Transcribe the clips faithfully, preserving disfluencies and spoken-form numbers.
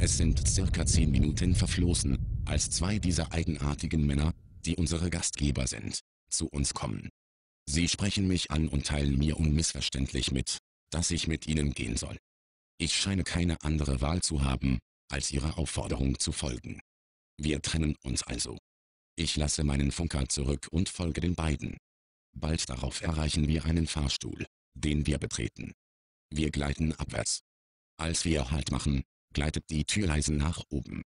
Es sind circa zehn Minuten verflossen, als zwei dieser eigenartigen Männer, die unsere Gastgeber sind, zu uns kommen. Sie sprechen mich an und teilen mir unmissverständlich mit, dass ich mit ihnen gehen soll. Ich scheine keine andere Wahl zu haben, als ihrer Aufforderung zu folgen. Wir trennen uns also. Ich lasse meinen Funker zurück und folge den beiden. Bald darauf erreichen wir einen Fahrstuhl, den wir betreten. Wir gleiten abwärts. Als wir Halt machen, gleitet die Tür leise nach oben.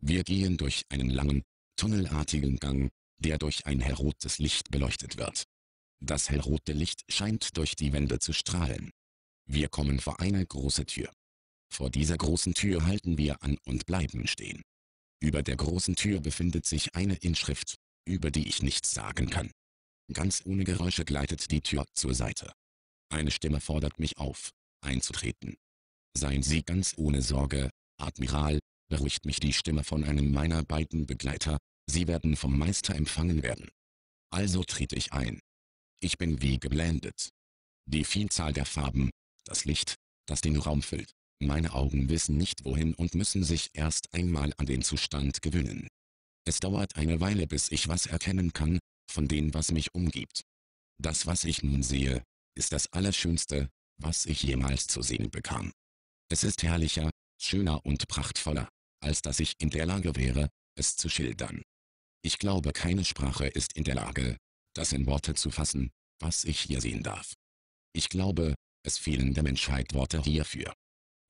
Wir gehen durch einen langen, tunnelartigen Gang, der durch ein hellrotes Licht beleuchtet wird. Das hellrote Licht scheint durch die Wände zu strahlen. Wir kommen vor eine große Tür. Vor dieser großen Tür halten wir an und bleiben stehen. Über der großen Tür befindet sich eine Inschrift, über die ich nichts sagen kann. Ganz ohne Geräusche gleitet die Tür zur Seite. Eine Stimme fordert mich auf, einzutreten. Seien Sie ganz ohne Sorge, Admiral, beruhigt mich die Stimme von einem meiner beiden Begleiter, Sie werden vom Meister empfangen werden. Also trete ich ein. Ich bin wie geblendet. Die Vielzahl der Farben, das Licht, das den Raum füllt, meine Augen wissen nicht wohin und müssen sich erst einmal an den Zustand gewöhnen. Es dauert eine Weile, bis ich was erkennen kann, von dem, was mich umgibt. Das, was ich nun sehe, ist das Allerschönste, was ich jemals zu sehen bekam. Es ist herrlicher, schöner und prachtvoller, als dass ich in der Lage wäre, es zu schildern. Ich glaube, keine Sprache ist in der Lage, das in Worte zu fassen, was ich hier sehen darf. Ich glaube, es fehlen der Menschheit Worte hierfür.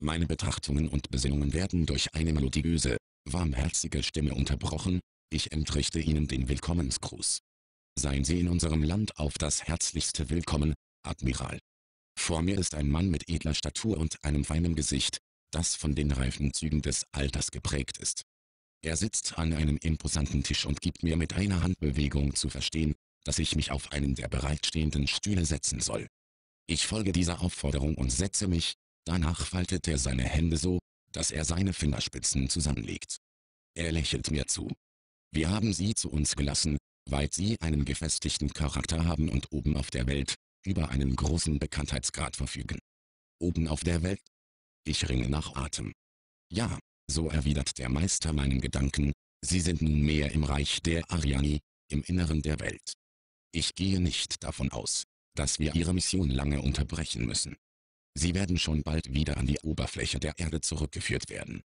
Meine Betrachtungen und Besinnungen werden durch eine melodiöse, warmherzige Stimme unterbrochen, ich entrichte Ihnen den Willkommensgruß. Seien Sie in unserem Land auf das herzlichste willkommen, Admiral. Vor mir ist ein Mann mit edler Statur und einem feinen Gesicht, das von den reifen Zügen des Alters geprägt ist. Er sitzt an einem imposanten Tisch und gibt mir mit einer Handbewegung zu verstehen, dass ich mich auf einen der bereitstehenden Stühle setzen soll. Ich folge dieser Aufforderung und setze mich, danach faltet er seine Hände so, dass er seine Fingerspitzen zusammenlegt. Er lächelt mir zu. Wir haben Sie zu uns gelassen, weil Sie einen gefestigten Charakter haben und oben auf der Welt über einen großen Bekanntheitsgrad verfügen. Oben auf der Welt? Ich ringe nach Atem. Ja, so erwidert der Meister meinen Gedanken, Sie sind nunmehr im Reich der Ariani, im Inneren der Welt. Ich gehe nicht davon aus, dass wir Ihre Mission lange unterbrechen müssen. Sie werden schon bald wieder an die Oberfläche der Erde zurückgeführt werden.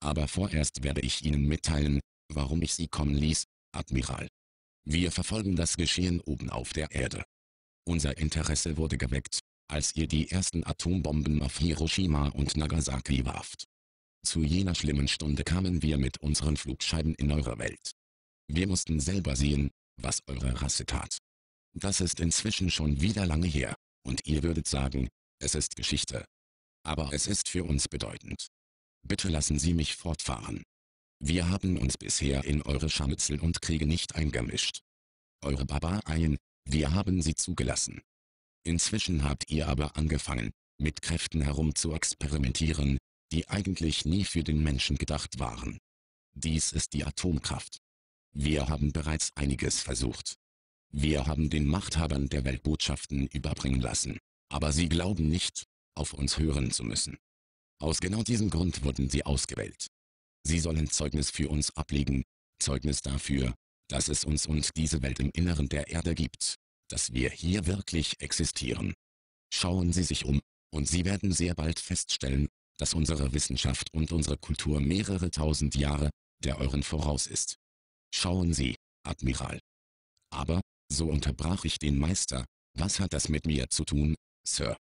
Aber vorerst werde ich Ihnen mitteilen, warum ich Sie kommen ließ, Admiral. Wir verfolgen das Geschehen oben auf der Erde. Unser Interesse wurde geweckt, als ihr die ersten Atombomben auf Hiroshima und Nagasaki warft. Zu jener schlimmen Stunde kamen wir mit unseren Flugscheiben in eure Welt. Wir mussten selber sehen, was eure Rasse tat. Das ist inzwischen schon wieder lange her, und ihr würdet sagen, es ist Geschichte. Aber es ist für uns bedeutend. Bitte lassen Sie mich fortfahren. Wir haben uns bisher in eure Scharmützel und Kriege nicht eingemischt. Eure Barbareien, wir haben sie zugelassen. Inzwischen habt ihr aber angefangen, mit Kräften herum zu experimentieren, die eigentlich nie für den Menschen gedacht waren. Dies ist die Atomkraft. Wir haben bereits einiges versucht. Wir haben den Machthabern der Welt Botschaften überbringen lassen, aber sie glauben nicht, auf uns hören zu müssen. Aus genau diesem Grund wurden sie ausgewählt. Sie sollen Zeugnis für uns ablegen, Zeugnis dafür, dass es uns und diese Welt im Inneren der Erde gibt, dass wir hier wirklich existieren. Schauen Sie sich um, und Sie werden sehr bald feststellen, dass unsere Wissenschaft und unsere Kultur mehrere tausend Jahre der euren voraus ist. Schauen Sie, Admiral. Aber, so unterbrach ich den Meister, was hat das mit mir zu tun, Sir?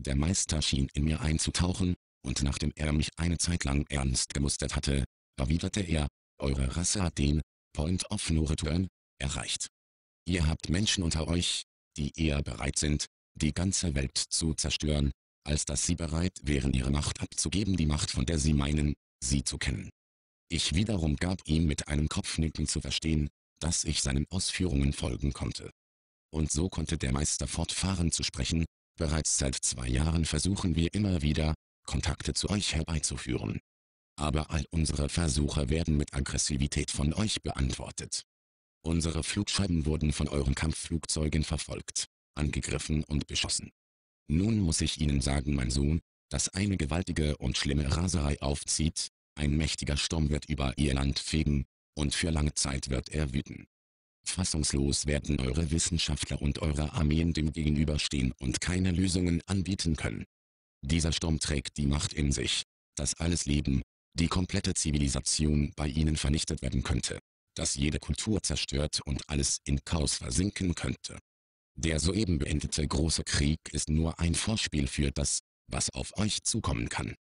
Der Meister schien in mir einzutauchen, und nachdem er mich eine Zeit lang ernst gemustert hatte, erwiderte er, eure Rasse hat den Point of No Return erreicht. Ihr habt Menschen unter euch, die eher bereit sind, die ganze Welt zu zerstören, als dass sie bereit wären, ihre Macht abzugeben, die Macht, von der sie meinen, sie zu kennen. Ich wiederum gab ihm mit einem Kopfnicken zu verstehen, dass ich seinen Ausführungen folgen konnte. Und so konnte der Meister fortfahren zu sprechen, bereits seit zwei Jahren versuchen wir immer wieder, Kontakte zu euch herbeizuführen. Aber all unsere Versuche werden mit Aggressivität von euch beantwortet. Unsere Flugscheiben wurden von euren Kampfflugzeugen verfolgt, angegriffen und beschossen. Nun muss ich Ihnen sagen, mein Sohn, dass eine gewaltige und schlimme Raserei aufzieht, Ein mächtiger Sturm wird über ihr Land fegen, und für lange Zeit wird er wüten. Fassungslos werden eure Wissenschaftler und eure Armeen dem gegenüberstehen und keine Lösungen anbieten können. Dieser Sturm trägt die Macht in sich, dass alles Leben, die komplette Zivilisation bei ihnen vernichtet werden könnte, dass jede Kultur zerstört und alles in Chaos versinken könnte. Der soeben beendete große Krieg ist nur ein Vorspiel für das, was auf euch zukommen kann.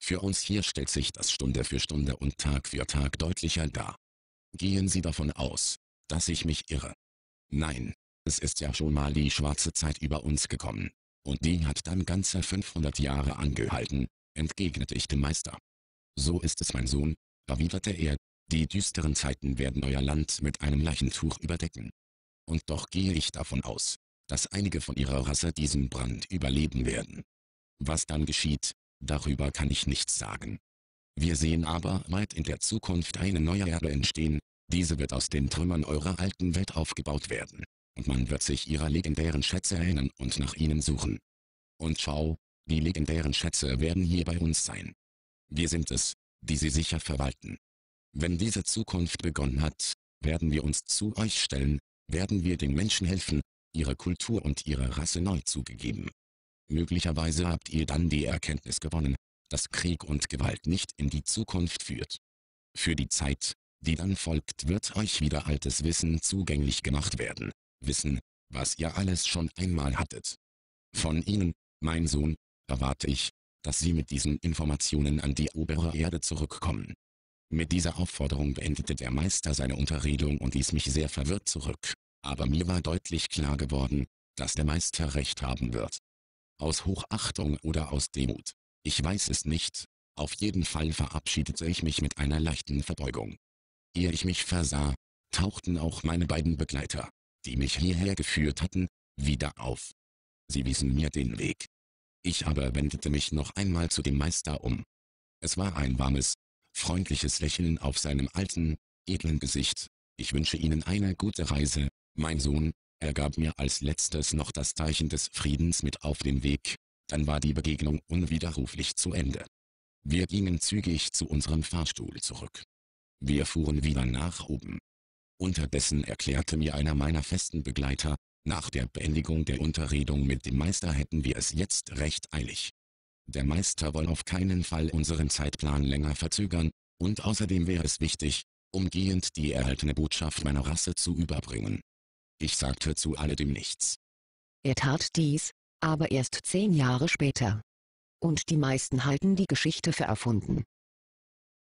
Für uns hier stellt sich das Stunde für Stunde und Tag für Tag deutlicher dar. Gehen Sie davon aus, dass ich mich irre? Nein, es ist ja schon mal die schwarze Zeit über uns gekommen, und die hat dann ganze fünfhundert Jahre angehalten, entgegnete ich dem Meister. So ist es, mein Sohn, erwiderte er, die düsteren Zeiten werden euer Land mit einem Leichentuch überdecken. Und doch gehe ich davon aus, dass einige von ihrer Rasse diesen Brand überleben werden. Was dann geschieht, darüber kann ich nichts sagen. Wir sehen aber weit in der Zukunft eine neue Erde entstehen, diese wird aus den Trümmern eurer alten Welt aufgebaut werden, und man wird sich ihrer legendären Schätze erinnern und nach ihnen suchen. Und schau, die legendären Schätze werden hier bei uns sein. Wir sind es, die sie sicher verwalten. Wenn diese Zukunft begonnen hat, werden wir uns zu euch stellen, werden wir den Menschen helfen, ihre Kultur und ihre Rasse neu zugegeben. Möglicherweise habt ihr dann die Erkenntnis gewonnen, dass Krieg und Gewalt nicht in die Zukunft führt. Für die Zeit, die dann folgt, wird euch wieder altes Wissen zugänglich gemacht werden, Wissen, was ihr alles schon einmal hattet. Von Ihnen, mein Sohn, erwarte ich, dass Sie mit diesen Informationen an die obere Erde zurückkommen. Mit dieser Aufforderung beendete der Meister seine Unterredung und ließ mich sehr verwirrt zurück, aber mir war deutlich klar geworden, dass der Meister recht haben wird. Aus Hochachtung oder aus Demut, ich weiß es nicht, auf jeden Fall verabschiedete ich mich mit einer leichten Verbeugung. Ehe ich mich versah, tauchten auch meine beiden Begleiter, die mich hierher geführt hatten, wieder auf. Sie wiesen mir den Weg. Ich aber wendete mich noch einmal zu dem Meister um. Es war ein warmes, freundliches Lächeln auf seinem alten, edlen Gesicht. Ich wünsche Ihnen eine gute Reise, mein Sohn. Er gab mir als letztes noch das Zeichen des Friedens mit auf den Weg, dann war die Begegnung unwiderruflich zu Ende. Wir gingen zügig zu unserem Fahrstuhl zurück. Wir fuhren wieder nach oben. Unterdessen erklärte mir einer meiner festen Begleiter, nach der Beendigung der Unterredung mit dem Meister hätten wir es jetzt recht eilig. Der Meister wolle auf keinen Fall unseren Zeitplan länger verzögern, und außerdem wäre es wichtig, umgehend die erhaltene Botschaft meiner Rasse zu überbringen. Ich sagte zu alledem nichts. Er tat dies, aber erst zehn Jahre später. Und die meisten halten die Geschichte für erfunden.